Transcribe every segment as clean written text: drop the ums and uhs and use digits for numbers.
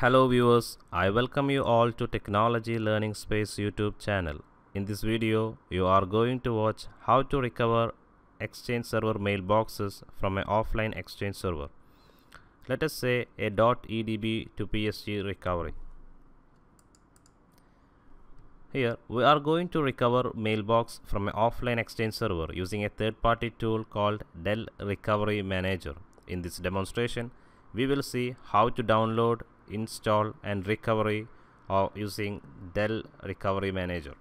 Hello viewers, I welcome you all to Technology Learning Space YouTube channel. In this video, you are going to watch how to recover Exchange Server mailboxes from an offline Exchange Server. Let us say a .EDB to PST recovery. Here, we are going to recover mailbox from an offline Exchange Server using a third-party tool called Dell Recovery Manager. In this demonstration, we will see how to download, install and recovery using Dell Recovery Manager.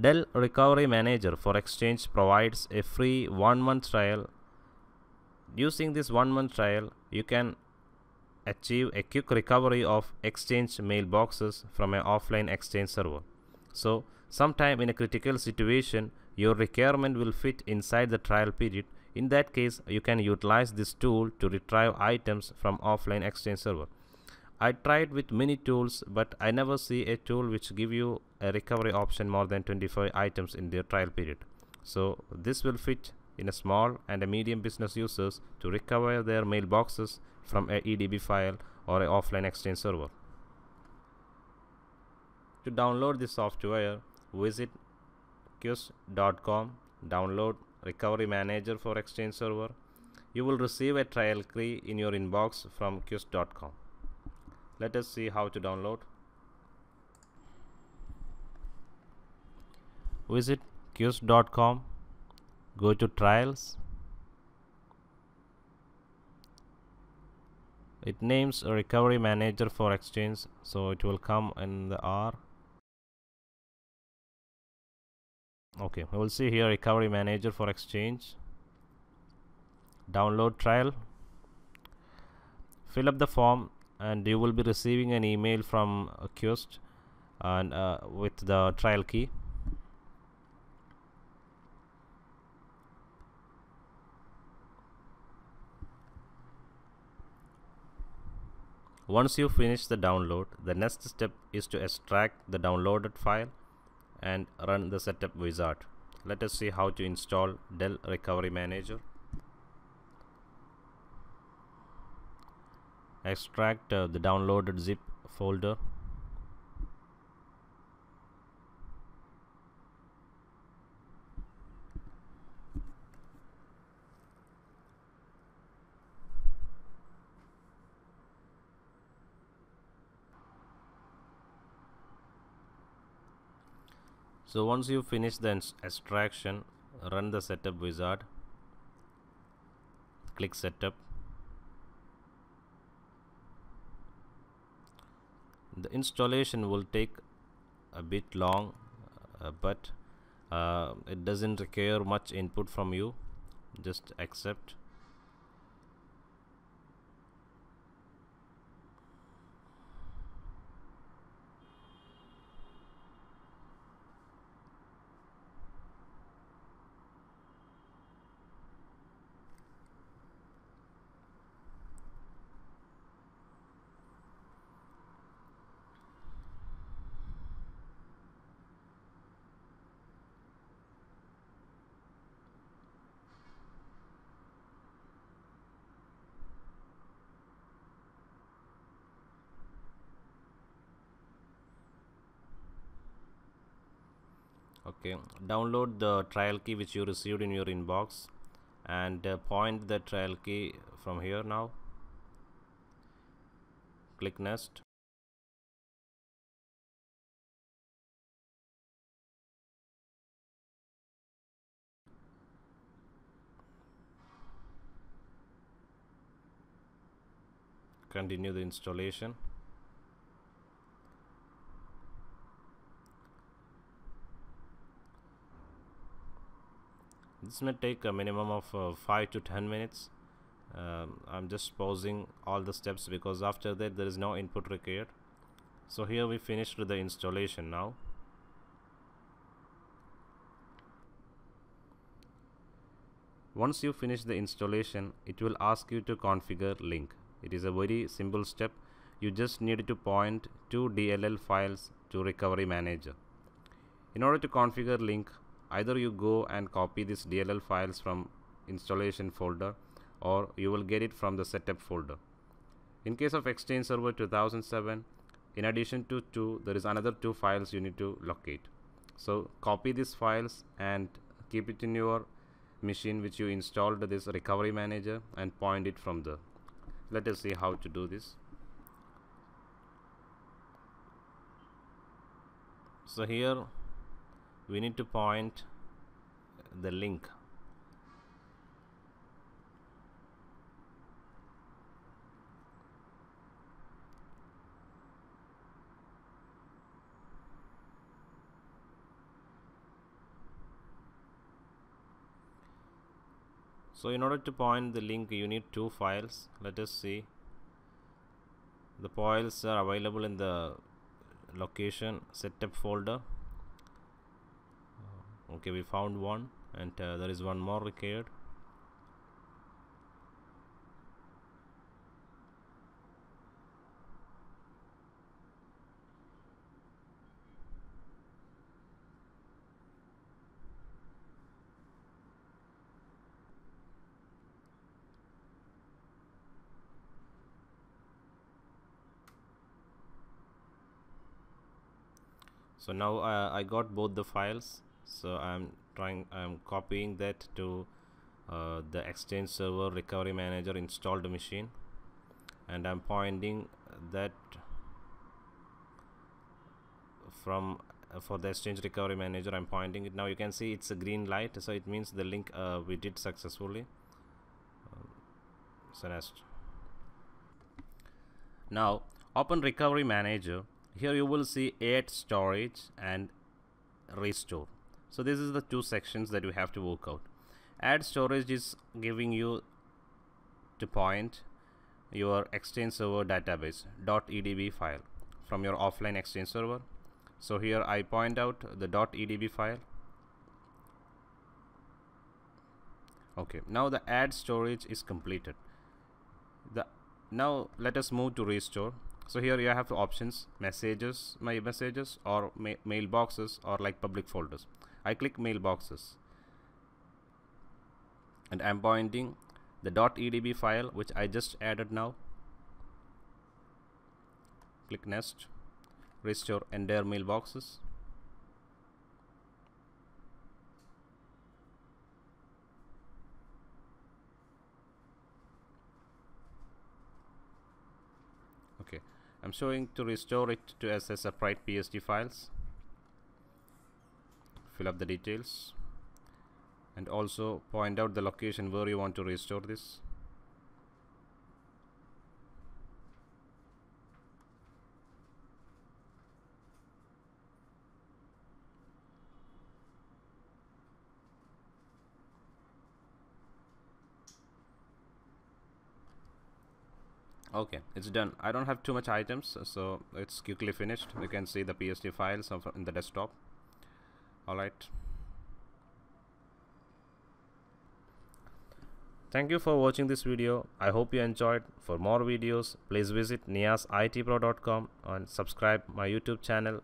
Dell Recovery Manager for Exchange provides a free 1-month trial. Using this 1-month trial, you can achieve a quick recovery of Exchange mailboxes from an offline Exchange server. So, sometime in a critical situation, your requirement will fit inside the trial period. In that case, you can utilize this tool to retrieve items from offline Exchange server. I tried with many tools, but I never see a tool which give you a recovery option more than 25 items in their trial period. So this will fit in a small and a medium business users to recover their mailboxes from a EDB file or an offline Exchange server. To download this software, visit QS.com, download Recovery Manager for Exchange Server. You will receive a trial key in your inbox from Quest.com. Let us see how to download. Visit Quest.com, go to Trials. It names a Recovery Manager for Exchange, so it will come in the R. Okay, we will see here Recovery Manager for Exchange. Download trial. Fill up the form and you will be receiving an email from Quest and with the trial key. Once you finish the download, the next step is to extract the downloaded file and run the setup wizard. Let us see how to install Dell Recovery Manager. Extract the downloaded zip folder. So once you finish the extraction, run the setup wizard. Click setup. The installation will take a bit long, but it doesn't require much input from you. Just accept. Okay, download the trial key which you received in your inbox and point the trial key from here now. Click next. Continue the installation. This may take a minimum of 5 to 10 minutes. I'm just pausing all the steps because after that there is no input required. So here we finished the installation now. Once you finish the installation, it will ask you to configure link. It is a very simple step. You just need to point 2 DLL files to Recovery Manager. In order to configure link, either you go and copy this DLL files from installation folder or you will get it from the setup folder. In case of Exchange Server 2007, in addition to 2, there is another 2 files you need to locate. So copy these files and keep it in your machine which you installed this Recovery Manager and point it from there. Let us see how to do this. So here we need to point the link. So in order to point the link, you need 2 files. Let us see. The files are available in the location setup folder. Okay, we found one, and there is one more required. So now I got both the files, so I'm copying that to the Exchange Server Recovery Manager installed machine, and I'm pointing that from for the Exchange Recovery Manager. I'm pointing it now. You can see it's a green light, so it means the link we did successfully. Now open Recovery Manager. Here you will see add, storage and restore. So this is the 2 sections that we have to work out. Add storage is giving you to point your Exchange Server database .edb file from your offline Exchange Server. So here I point out the .edb file. Okay, now the add storage is completed. Now let us move to restore. So here you have the options: messages, my messages, or mailboxes, or like public folders. I click mailboxes, and I'm pointing the .edb file which I just added now. Click next, restore entire mailboxes. Okay, I'm showing to restore it to as a separate PST files. Fill up the details and also point out the location where you want to restore this. Okay, it's done. I don't have too much items, so it's quickly finished. You can see the PST files in the desktop. Alright. Thank you for watching this video. I hope you enjoyed. For more videos, please visit niasitpro.com and subscribe my YouTube channel.